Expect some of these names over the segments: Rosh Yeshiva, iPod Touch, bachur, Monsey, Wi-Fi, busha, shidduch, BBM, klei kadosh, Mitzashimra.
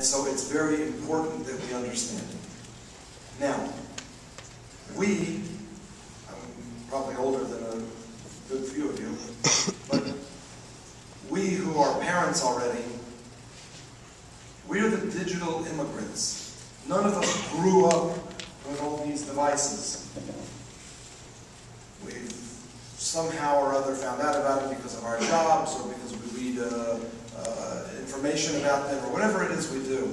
And so it's very important that we understand it. Now, I'm probably older than a good few of you, but we who are parents already, we're the digital immigrants. None of us grew up with all these devices. We've somehow or other found out about it because of our jobs or because we read information about them or whatever it is we do.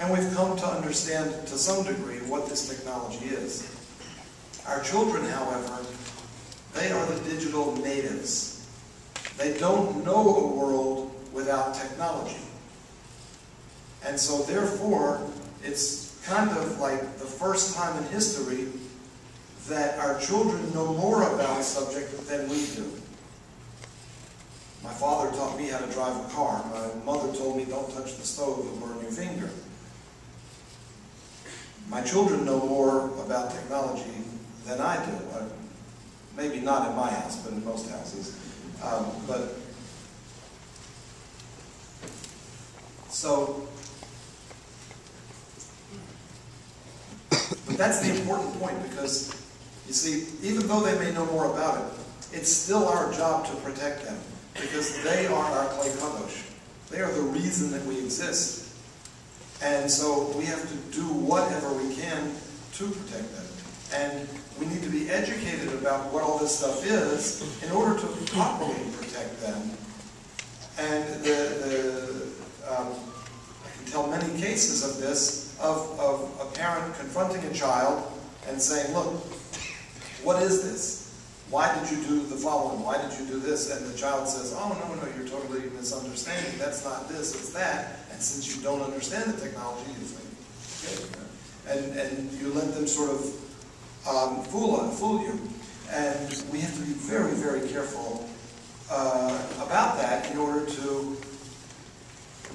And we've come to understand to some degree what this technology is. Our children, however, they are the digital natives. They don't know a world without technology. And so therefore, it's kind of like the first time in history that our children know more about a subject than we do. My father taught me how to drive a car. My mother told me, don't touch the stove, it'll burn your finger. My children know more about technology than I do. Maybe not in my house, but in most houses. But that's the important point, because, you see, even though they may know more about it, it's still our job to protect them, because they are our klei kadosh. They are the reason that we exist. And so we have to do whatever we can to protect them. And we need to be educated about what all this stuff is in order to properly protect them. And I can tell many cases of this, of a parent confronting a child and saying, look, what is this? Why did you do the following? Why did you do this? And the child says, oh, no, you're totally misunderstanding. That's not this, it's that. And since you don't understand the technology, you think, okay. And you let them sort of fool you. And we have to be very, very careful about that in order to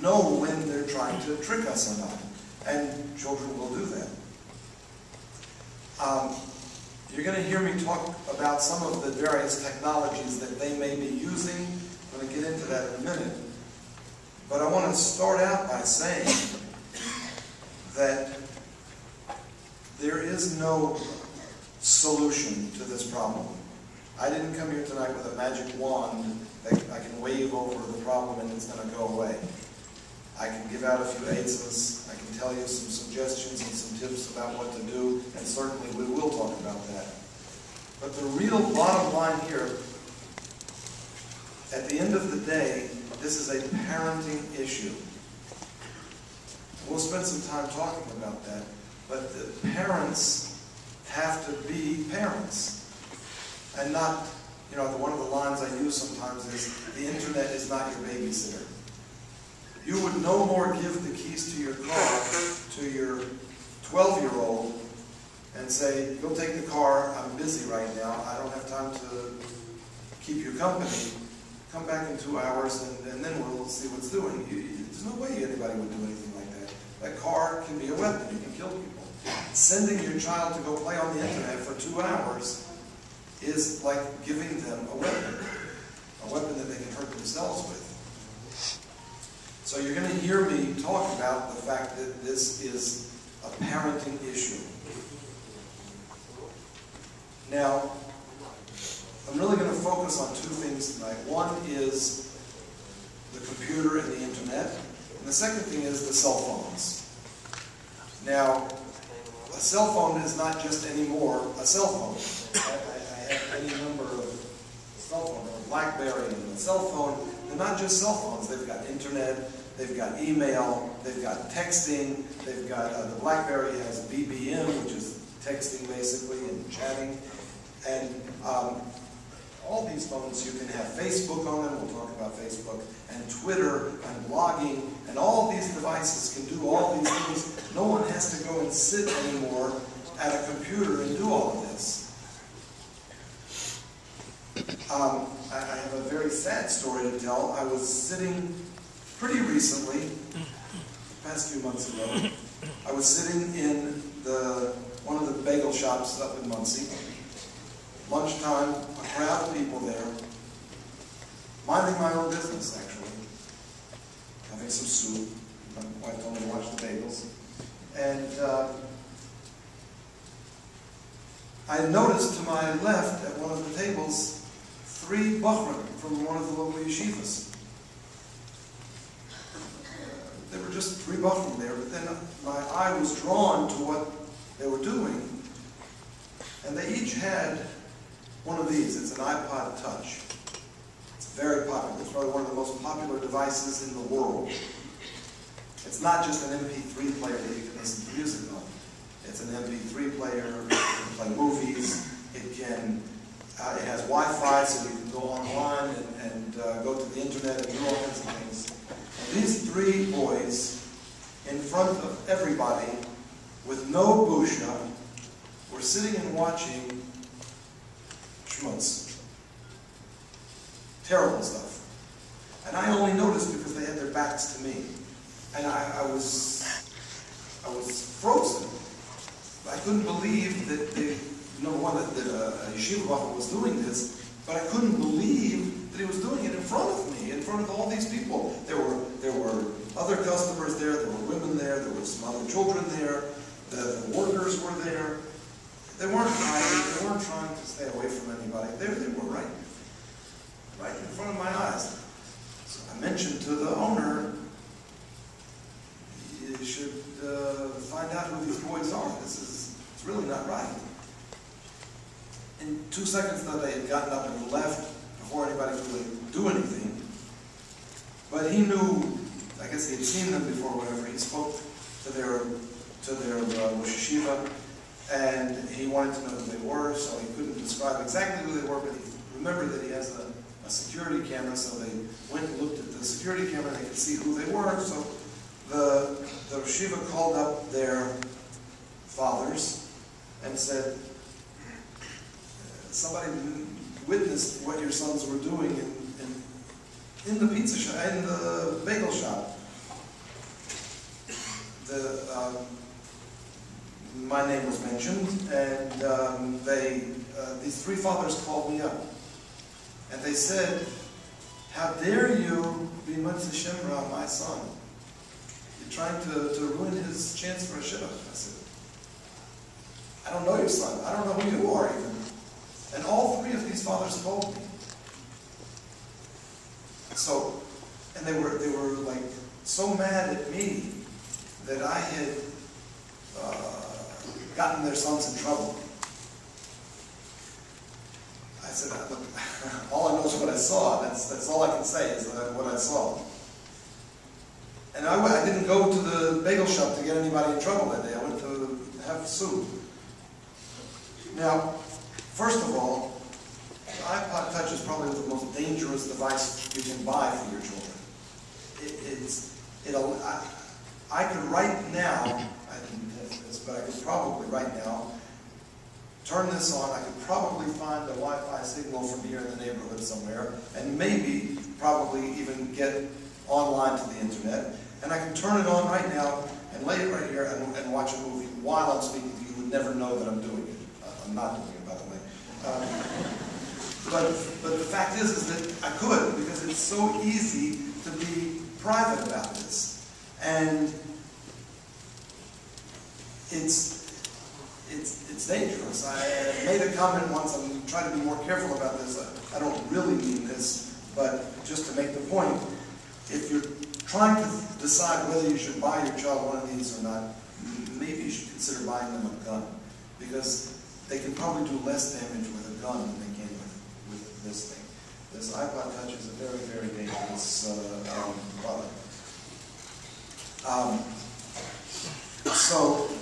know when they're trying to trick us or not. And children will do that. You're going to hear me talk about some of the various technologies that they may be using. I'm going to get into that in a minute. But I want to start out by saying that there is no solution to this problem. I didn't come here tonight with a magic wand that I can wave over the problem and it's going to go away. I can give out a few aids. I can tell you some suggestions and some tips about what to do, and certainly we will talk about that. But the real bottom line here, at the end of the day, this is a parenting issue. We'll spend some time talking about that, but the parents have to be parents. And not, you know, one of the lines I use sometimes is, the internet is not your babysitter. You would no more give the keys to your car to your 12-year-old and say, go take the car, I'm busy right now, I don't have time to keep you company, come back in 2 hours and then we'll see what's doing. There's no way anybody would do anything like that. That car can be a weapon, it can kill people. Sending your child to go play on the internet for 2 hours is like giving them a weapon that they can hurt themselves with. So you're going to hear me talk about the fact that this is a parenting issue. Now, I'm really going to focus on two things tonight. One is the computer and the internet, and the second thing is the cell phones. Now, a cell phone is not just anymore a cell phone. I have any number of cell phones, or BlackBerry and a cell phone. They're not just cell phones, they've got internet, they've got email, they've got texting, they've got, the BlackBerry has BBM, which is texting basically and chatting, and all these phones, you can have Facebook on them, we'll talk about Facebook, and Twitter, and blogging, and all these devices can do all these things. No one has to go and sit anymore at a computer and do all of this. I have a very sad story to tell. I was sitting pretty recently, the past few months ago, I was sitting in one of the bagel shops up in Monsey. Lunchtime, a crowd of people there, minding my own business actually, having some soup. I don't know why vehicles. And I noticed to my left at one of the tables three bachrim from one of the local yeshivas. There were just three bachrim there, but then my eye was drawn to what they were doing. And they each had one of these. It's an iPod Touch. It's very popular. It's probably one of the most popular devices in the world. It's not just an MP3 player that you can listen to music on. It's an MP3 player. It can play movies. It can. It has Wi-Fi, so you can go online and go to the internet and do all kinds of things. And these three boys, in front of everybody, with no busha, were sitting and watching schmutz. Terrible stuff. And I only noticed because they had their backs to me. And I was frozen. I couldn't believe that they, that a yeshiva bachur was doing this, but I couldn't believe that he was doing it in front of me, in front of all these people. There were other customers there were women there were some other children there, the workers were there. They weren't trying to stay away from anybody. There they were, right in front of my eyes. So I mentioned to the owner, you should find out who these boys are. It's really not right. In 2 seconds that they had gotten up and left before anybody could really do anything. But he knew, I guess he had seen them before, whatever. He spoke to their Rosh Yeshiva, and he wanted to know who they were, so he couldn't describe exactly who they were, but he remembered that he has a security camera, so they went and looked at the security camera and they could see who they were. So the Rosh Yeshiva called up their fathers and said, somebody witnessed what your sons were doing in the pizza shop, in the bagel shop. My name was mentioned, and these three fathers called me up, and they said, "How dare you be Mitzashimra, my son? You're trying to ruin his chance for a shidduch." I said, "I don't know your son. I don't know who you are even." And all three of these fathers told me. So, and they were like so mad at me that I had gotten their sons in trouble. I said, "Look, all I know is what I saw. That's all I can say is what I saw." And I didn't go to the bagel shop to get anybody in trouble that day. I went to have soup. Now, first of all, the iPod Touch is probably the most dangerous device you can buy for your children. I could right now, I didn't test this, but I could probably right now turn this on. I could probably find a Wi-Fi signal from here in the neighborhood somewhere, and maybe, probably even get online to the internet. And I can turn it on right now and lay it right here and watch a movie while I'm speaking to you. You would never know that I'm doing it. I'm not doing it, by the way. But the fact is that I could, because it's so easy to be private about this, and it's dangerous. I made a comment once. I'm trying to be more careful about this. I don't really mean this, but just to make the point, if you're trying to decide whether you should buy your child one of these or not, maybe you should consider buying them a gun, because they can probably do less damage with a gun than they can with this thing. This iPod Touch is a very, very dangerous product. So